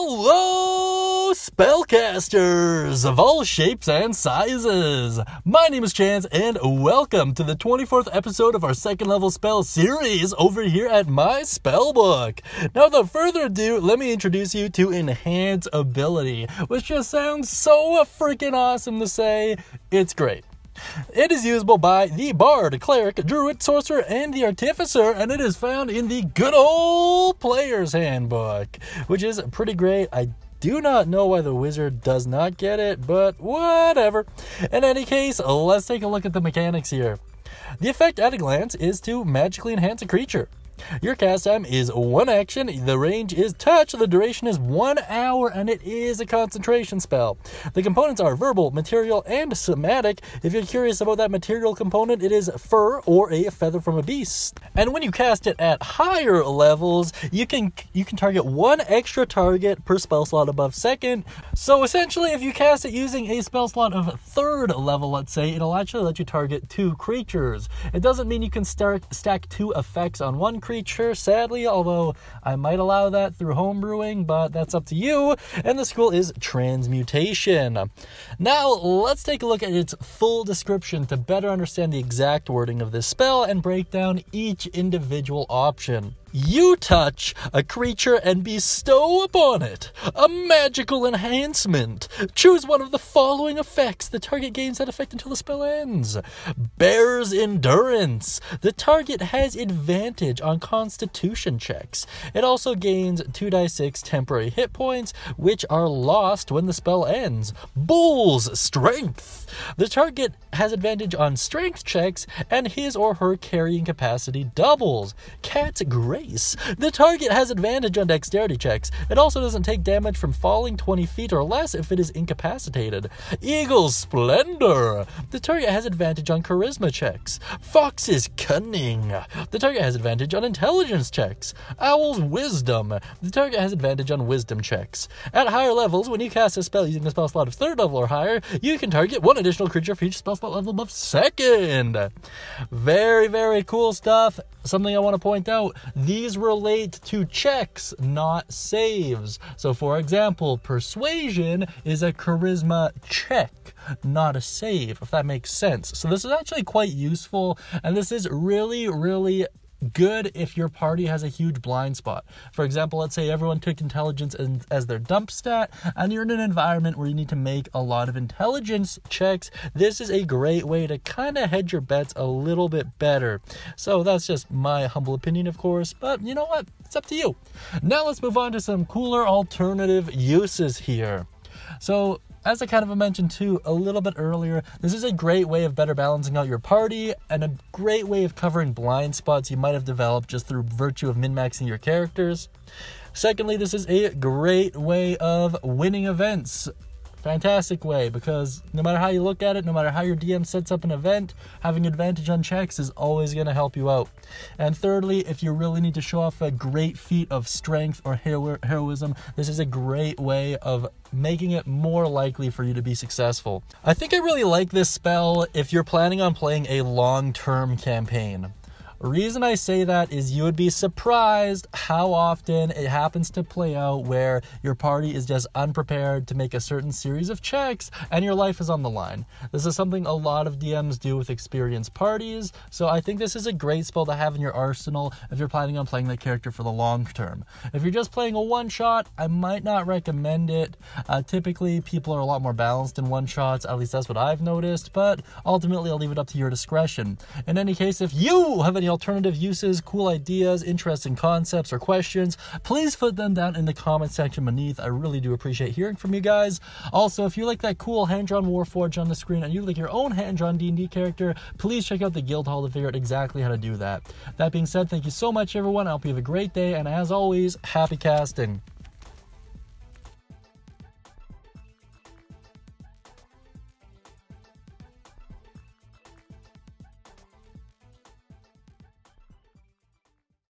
Hello, spellcasters of all shapes and sizes. My name is Chance, and welcome to the 24th episode of our second level spell series over here at my spellbook. Now, without further ado, let me introduce you to Enhance Ability, which just sounds so freaking awesome to say. It's great. It is usable by the Bard, Cleric, Druid, Sorcerer, and the Artificer, and it is found in the good old Player's Handbook, which is pretty great. I do not know why the Wizard does not get it, but whatever. In any case, let's take a look at the mechanics here. The effect at a glance is to magically enhance a creature. Your cast time is one action, the range is touch, the duration is 1 hour, and it is a concentration spell. The components are verbal, material, and somatic. If you're curious about that material component, it is fur or a feather from a beast. And when you cast it at higher levels, you can target one extra target per spell slot above second. So essentially, if you cast it using a spell slot of third level, let's say, it'll actually let you target two creatures. It doesn't mean you can stack two effects on one creature. Sadly, although I might allow that through homebrewing, but that's up to you. And the skill is Transmutation. Now, let's take a look at its full description to better understand the exact wording of this spell and break down each individual option. You touch a creature and bestow upon it a magical enhancement. Choose one of the following effects. The target gains that effect until the spell ends. Bear's Endurance. The target has advantage on Constitution checks. It also gains 2d6 temporary hit points, which are lost when the spell ends. Bull's Strength. The target has advantage on strength checks, and his or her carrying capacity doubles. Cat's Grace. The target has advantage on dexterity checks. It also doesn't take damage from falling 20 feet or less if it is incapacitated. Eagle's Splendor. The target has advantage on charisma checks. Fox's Cunning. The target has advantage on intelligence checks. Owl's Wisdom. The target has advantage on wisdom checks. At higher levels, when you cast a spell using a spell slot of third level or higher, you can target one additional creature for each spell slot level above second. Very, very cool stuff. Something I want to point out. These relate to checks, not saves. So for example, persuasion is a charisma check, not a save, if that makes sense. So this is actually quite useful, and this is really, really good if your party has a huge blind spot. For example, let's say everyone took intelligence as their dump stat, and you're in an environment where you need to make a lot of intelligence checks. This is a great way to kind of hedge your bets a little bit better. So that's just my humble opinion, of course, but you know what? It's up to you. Now let's move on to some cooler alternative uses here. So as I kind of mentioned too a little bit earlier, this is a great way of better balancing out your party and a great way of covering blind spots you might have developed just through virtue of min-maxing your characters. Secondly, this is a great way of winning events. Fantastic way, because no matter how you look at it, no matter how your DM sets up an event, having advantage on checks is always going to help you out. And thirdly, if you really need to show off a great feat of strength or heroism, this is a great way of making it more likely for you to be successful. I think I really like this spell if you're planning on playing a long-term campaign. Reason I say that is you would be surprised how often it happens to play out where your party is just unprepared to make a certain series of checks and your life is on the line. This is something a lot of DMs do with experienced parties, so I think this is a great spell to have in your arsenal if you're planning on playing that character for the long term. If you're just playing a one-shot, I might not recommend it. Typically, people are a lot more balanced in one-shots, at least that's what I've noticed, but ultimately I'll leave it up to your discretion. In any case, if you have any alternative uses, cool ideas, interesting concepts, or questions, please put them down in the comment section beneath. I really do appreciate hearing from you guys. Also, if you like that cool hand-drawn Warforge on the screen and you like your own hand-drawn D&D character, please check out the Guild Hall to figure out exactly how to do that. That being said, thank you so much, everyone. I hope you have a great day, and as always, happy casting.